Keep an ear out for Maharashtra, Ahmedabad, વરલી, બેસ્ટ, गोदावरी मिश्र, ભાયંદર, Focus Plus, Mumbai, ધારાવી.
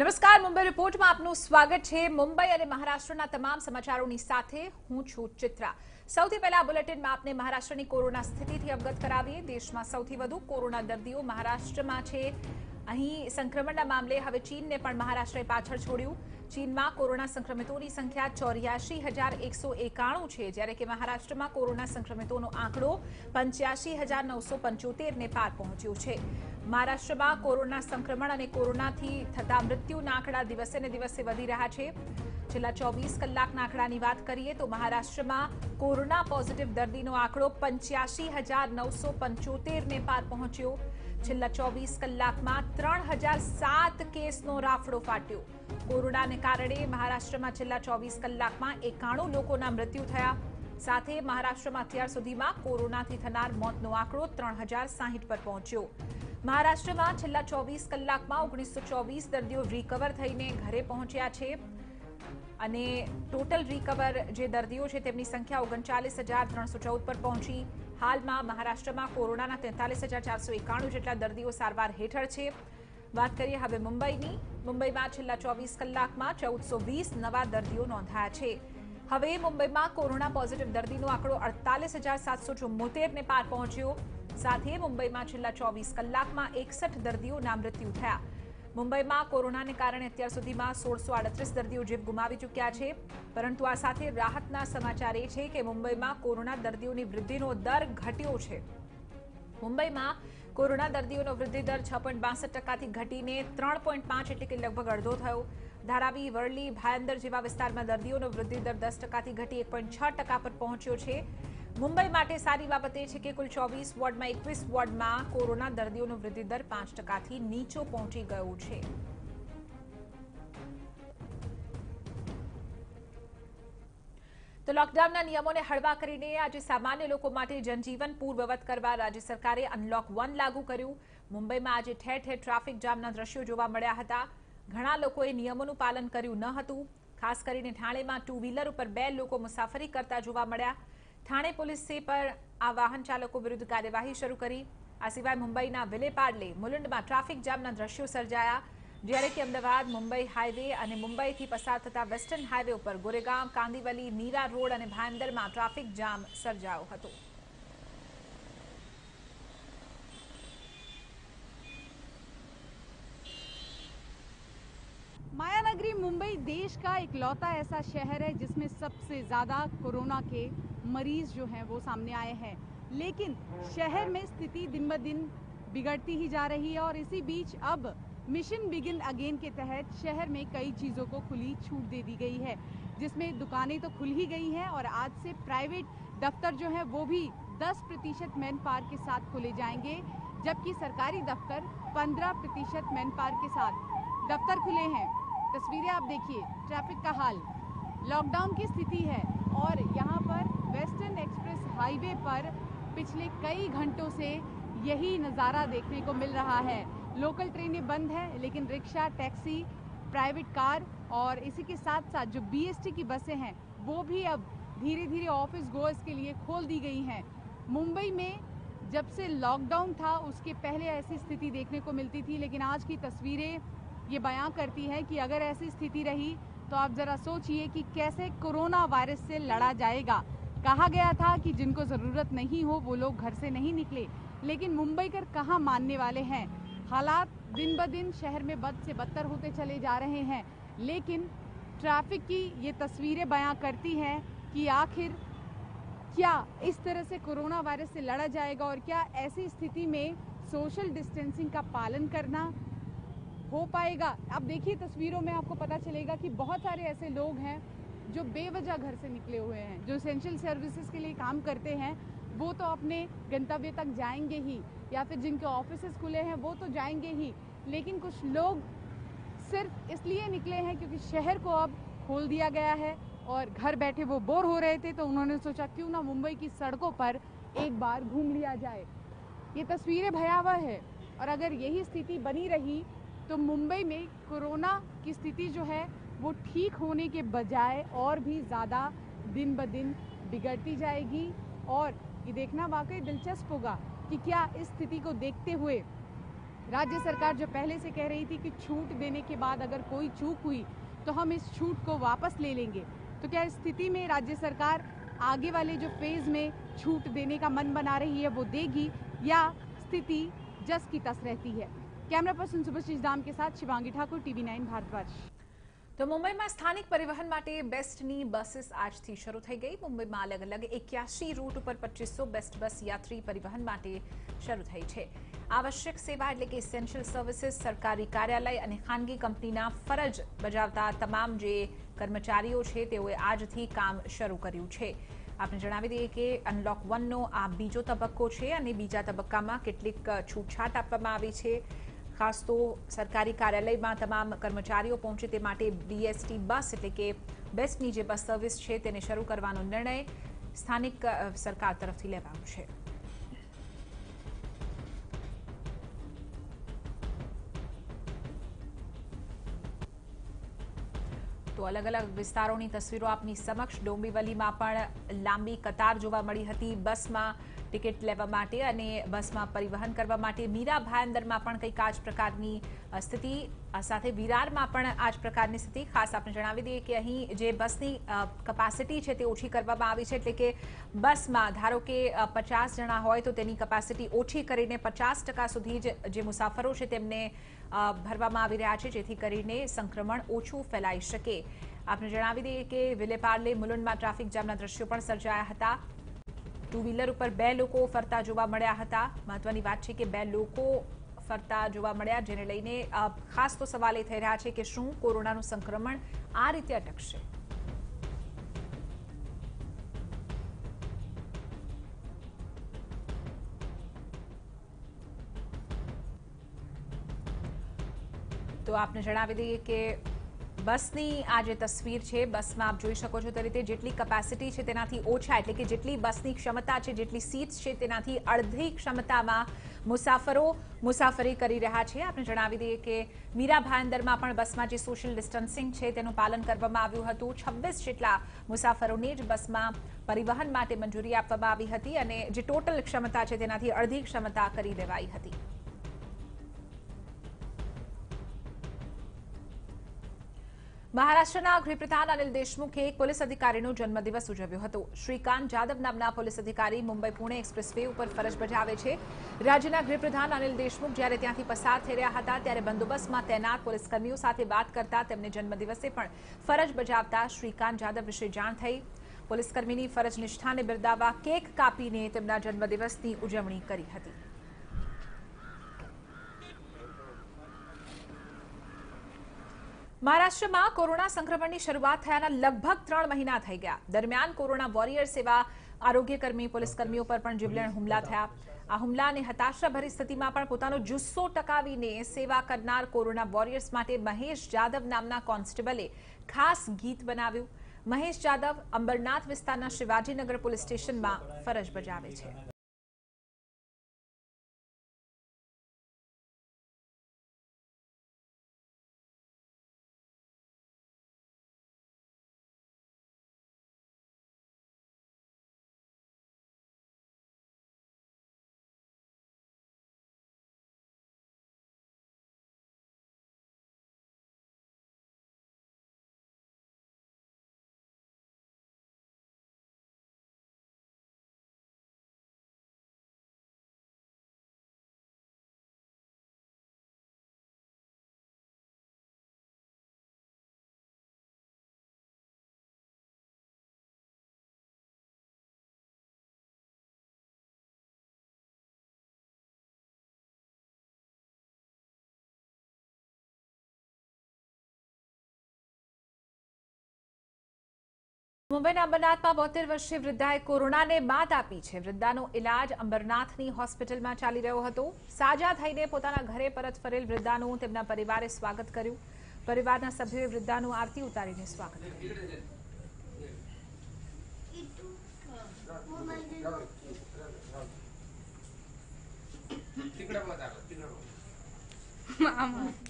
નમસ્કાર, મુંબઈ રિપોર્ટમાં આપનું સ્વાગત છે। મુંબઈ અને મહારાષ્ટ્રના તમામ સમાચારોની સાથે હું છું ચિત્રા। સૌથી પહેલા બુલેટિનમાં આપને મહારાષ્ટ્રની કોરોના સ્થિતિથી અવગત કરાવીએ। દેશમાં સૌથી વધુ કોરોના દર્દીઓ મહારાષ્ટ્રમાં છે। અહીં સંક્રમણના મામલે હવે ચીનને પણ મહારાષ્ટ્રએ પાછળ છોડ્યું। ચીનમાં કોરોના સંક્રમિતોની સંખ્યા 84,191 છે, જ્યારે કે મહારાષ્ટ્રમાં કોરોના સંક્રમિતોનો આંકડો 85,975ને પાર પહોંચ્યો છે। મહારાષ્ટ્રમાં કોરોના સંક્રમણ અને કોરોનાથી થતા મૃત્યુના આંકડા દિવસેને દિવસે વધી રહ્યા છે। છેલ્લા 24 કલાકના આંકડાની વાત કરીએ તો મહારાષ્ટ્રમાં કોરોના પોઝિટિવ દર્દીનો આંકડો 85,975ને પાર પહોંચ્યો। છેલ્લા 24 કલાકમાં 3,007 કેસનો રાફડો ફાટ્યો। કોરોનાને કારણે મહારાષ્ટ્રમાં છેલ્લા 24 કલાકમાં 91 લોકોના મૃત્યુ થયા। સાથે મહારાષ્ટ્રમાં અત્યાર સુધીમાં કોરોનાથી થનાર મોતનો આંકડો 3,060 પર પહોંચ્યો। મહારાષ્ટ્રમાં છેલ્લા 24 કલાકમાં 1924 દર્દીઓ રિકવર થઈને ઘરે પહોંચ્યા છે અને ટોટલ રિકવર જે દર્દીઓ છે તેમની સંખ્યા 39,314 પર પહોંચી। હાલમાં મહારાષ્ટ્રમાં કોરોનાના 43,491 જેટલા દર્દીઓ સારવાર હેઠળ છે। વાત કરીએ હવે મુંબઈની। મુંબઈમાં છેલ્લા 24 કલાકમાં 1420 નવા દર્દીઓ નોંધાયા છે। હવે મુંબઈમાં કોરોના પોઝિટિવ દર્દીનો આંકડો 48,774ને પાર પહોંચ્યો। સાથે મુંબઈમાં છેલ્લા 24 કલાકમાં 61 દર્દીઓના મૃત્યુ થયા। મુંબઈમાં કોરોનાને કારણે અત્યાર સુધીમાં 1638 દર્દીઓ જીવ ગુમાવી ચૂક્યા છે। પરંતુ આ સાથે રાહતના સમાચાર એ છે કે મુંબઈમાં કોરોના દર્દીઓની વૃદ્ધિનો દર ઘટ્યો છે। મુંબઈમાં કોરોના દર્દીઓનો વૃદ્ધિ દર 6.62%થી ઘટીને 3.5 એટલે કે લગભગ અડધો થયો। ધારાવી, વરલી, ભાયંદર જેવા વિસ્તારમાં દર્દીઓનો વૃદ્ધિ દર 10%થી ઘટી 1.6% પર પહોંચ્યો છે। મુંબઈ માટે સારી બાબત એ છે કે કુલ 24 વોર્ડમાં 21 વોર્ડમાં કોરોના દર્દીઓનો વૃદ્ધિ દર 5%થી નીચો પહોંચી ગયો છે। તો લોકડાઉનના નિયમોને હળવા કરીને આજે સામાન્ય લોકો માટે જનજીવન પૂર્વવત કરવા રાજ્ય સરકારે અનલોક 1 લાગુ કર્યું। મુંબઈમાં આજે ઠેર ઠેર ટ્રાફિક જામના દ્રશ્યો જોવા મળ્યા હતા। ઘણા લોકોએ નિયમોનું પાલન કર્યું ન હતું। ખાસ કરીને ઠાણેમાં ટુ વ્હીલર ઉપર 2 લોકો મુસાફરી કરતા જોવા મળ્યા। ठाणे पुलिस से पर आ वाहन चालकों विरुद्ध कार्यवाही शुरू करी। आ सिवाय मुंबईना विलेपार्ले मुलुंड में ट्राफिक जामना दृश्यों सर्जाया। ज्यारे कि अमदावाद मुंबई हाईवे और मुंबई थी पसार थता वेस्टर्न हाईवे पर गोरेगांव, कांदिवली, नीरा रोड और भायंदर में ट्राफिक जाम सर्जायो हतो। मायानगरी मुंबई देश का इकलौता ऐसा शहर है जिसमें सबसे ज्यादा कोरोना के मरीज जो हैं वो सामने आए हैं, लेकिन शहर में स्थिति दिन ब दिन बिगड़ती ही जा रही है। और इसी बीच अब मिशन बिगिन अगेन के तहत शहर में कई चीज़ों को खुली छूट दे दी गई है, जिसमें दुकानें तो खुल ही गई हैं और आज से प्राइवेट दफ्तर जो हैं वो भी 10% मैन पावर के साथ खोले जाएंगे, जबकि सरकारी दफ्तर 15% मैन पावर के साथ दफ्तर खुले हैं। तस्वीरें आप देखिए, ट्रैफिक का हाल, लॉकडाउन की स्थिति है। और यहाँ पर वेस्टर्न एक्सप्रेस हाईवे पर पिछले कई घंटों से यही नज़ारा देखने को मिल रहा है। लोकल ट्रेनें बंद हैं, लेकिन रिक्शा, टैक्सी, प्राइवेट कार और इसी के साथ साथ जो बीएसटी की बसें हैं वो भी अब धीरे धीरे ऑफिस गोअर्स के लिए खोल दी गई हैं। मुंबई में जब से लॉकडाउन था उसके पहले ऐसी स्थिति देखने को मिलती थी, लेकिन आज की तस्वीरें ये बयां करती हैं कि अगर ऐसी स्थिति रही तो आप ज़रा सोचिए कि कैसे कोरोना वायरस से लड़ा जाएगा। कहा गया था कि जिनको ज़रूरत नहीं हो वो लोग घर से नहीं निकले, लेकिन मुंबईकर कहाँ मानने वाले हैं। हालात दिन ब दिन शहर में बद से बदतर होते चले जा रहे हैं, लेकिन ट्रैफिक की ये तस्वीरें बयां करती हैं कि आखिर क्या इस तरह से कोरोना वायरस से लड़ा जाएगा और क्या ऐसी स्थिति में सोशल डिस्टेंसिंग का पालन करना हो पाएगा। आप देखिए तस्वीरों में आपको पता चलेगा कि बहुत सारे ऐसे लोग हैं जो बेवजह घर से निकले हुए हैं। जो एसेंशियल सर्विसेज के लिए काम करते हैं वो तो अपने गंतव्य तक जाएंगे ही, या फिर जिनके ऑफिसेज खुले हैं वो तो जाएंगे ही, लेकिन कुछ लोग सिर्फ इसलिए निकले हैं क्योंकि शहर को अब खोल दिया गया है और घर बैठे वो बोर हो रहे थे, तो उन्होंने सोचा क्यों ना मुंबई की सड़कों पर एक बार घूम लिया जाए। ये तस्वीरें भयावह है और अगर यही स्थिति बनी रही तो मुंबई में कोरोना की स्थिति जो है वो ठीक होने के बजाय और भी ज़्यादा दिन ब दिन बिगड़ती जाएगी। और ये देखना वाकई दिलचस्प होगा कि क्या इस स्थिति को देखते हुए राज्य सरकार जो पहले से कह रही थी कि छूट देने के बाद अगर कोई चूक हुई तो हम इस छूट को वापस ले लेंगे, तो क्या इस स्थिति में राज्य सरकार आगे वाले जो फेज में छूट देने का मन बना रही है वो देगी या स्थिति जस की तस रहती है? कैमरा पर्सन सुभाषिष दाम के साथ शिवांगी ठाकुर, TV9 भारतवर्ष। तो मुंबई में स्थानिक परिवहन माटे बेस्टनी बसेस આજથી શરૂ થઈ ગઈ। મુંબઈમાં અલગ અલગ 81 રૂટ ઉપર 2500 બેસ્ટ બસ યાત્રી પરિવહન માટે શરૂ થઈ છે। આવશ્યક સેવા એટલે કે એસેન્શિયલ સર્વિસીસ, સરકારી કાર્યાલય અને ખાનગી કંપનીના ફરજ બજાવતા તમામ જે કર્મચારીઓ છે તેઓએ આજથી કામ શરૂ કર્યું છે। આપણે જણાવી દઈએ કે અનલોક 1 નો આ બીજો તબક્કો છે અને બીજા તબક્કામાં કેટલીક છૂટછાટ આપવામાં આવી છે। खास तो सरकारी कार्यालय में तमाम कर्मचारीओ पहुंचे ते माटे बीएसटी बस एटले के बेस्टनी जे बस सर्विस छे तेने शरू करवानो निर्णय स्थानिक सरकार तरफथी लेवायो छे। तो अलग अलग विस्तारों की तस्वीरों आपनी समक्ष। डोंबिवली में पण लांबी कतार जोवा मळी हती। बस में टिकट लेवा माटे अने बस में परिवहन करवा माटे। मीरा भायंदर में पण कई आज प्रकार की स्थिति, साथे विरार में पण आज प्रकार की स्थिति। खास आपने जणावी दीए कि अहीं जे बसनी कपेसिटी छे ते ओछी करवामां आवी छे, एटले के बस में धारो के 50 जना होय तो तेनी कपेसिटी ओछी करीने 50% सुधी जे मुसाफरो छे तेमने भरवामां आवी रह्या छे, जेथी करीने संक्रमण ओछुं फैलाई शके। आपने जणावी दीए कि विलेपार्ले मुलुंड में ट्राफिक जामना दृश्यों पण सर्जाया हता। टू व्हीलर पर बे लोको फरता जोवा मळ्या हता। महत्वनी बात छे के बे लोको फरता जोवा मळ्या, जेने लईने खास तो सवाल ए थई रह्या छे के शुं कोरोनानुं संक्रमण आ रीते अटकशे? तो आपने जणावी दीए के बसनी आज तस्वीर है। बस में आप जोई शको छो ते रीते जेटली कपेसिटी है तेनाथी ओछा, एटले के जेटली बसनी क्षमता है, जेटली सीट्स है तेनाथी अर्धी क्षमता में मुसाफरो मुसाफरी करी रह्या छे। आपने जणावी दीए कि मीरा भायंदर में पण बस में सोशियल डिस्टन्सिंग है तेनुं पालन करवामां आव्युं हतुं। 26 जेटला मुसाफरोने ज बस में परिवहन माटे मंजूरी आपवामां आवी हती अने जे टोटल क्षमता है तेनाथी अर्धी क्षमता करी देवाई हती। महाराष्ट्रना गृहप्रधान अनिल देशमुखे एक पुलिस अधिकारीनो जन्मदिवस उजव्यो हतो। श्रीकांत जाधव नामना पुलिस अधिकारी मुंबई पुणे एक्सप्रेसवे पर फरज बजावे छे। राज्यना गृहप्रधान अनिल देशमुख ज्यारे त्यांथी पसार थई रह्या हता त्यारे बंदोबस्तमां तैनात पुलिसकर्मीओ साथे बात करता तेमने जन्मदिवसे पण फरज बजावता श्रीकांत जाधव विषे जाण थई। पुलिसकर्मीनी फरज निष्ठाने बिरदाववा केक कापीने तेमना जन्मदिवसनी उजवणी करी हती। महाराष्ट्र में कोरोना संक्रमण की शुरुआत थयाना लगभग 3 महीना थई गया। दरमियान कोरोना वॉरियर्स एवा आरोग्यकर्मी पुलिसकर्मीओ पर पण जीवलेण हुमला थया। आ हुमला ने हताशाभरी स्थिति में पण पोतानो जुस्सो टकावीने सेवा करनार कोरोना वॉरियर्स माटे महेश जाधव नामना कोन्स्टेबले खास गीत बनाव्युं। महेश जाधव अंबरनाथ विस्तारना शिवाजीनगर पुलिस स्टेशन में फरज बजावे छे। मुंबईना अंबरनाथ में 72 वर्षीय वृद्धाए कोरोना ने मात आपी है। वृद्धानो इलाज अंबरनाथनी होस्पिटल में चाली रह्यो हतो। साजा थईने पोताना घरे परत फरेल वृद्धानु तेमना परिवारे स्वागत कर्यु। परिवारना सभ्योए वृद्धानु आरती उतारीने स्वागत कर्यु।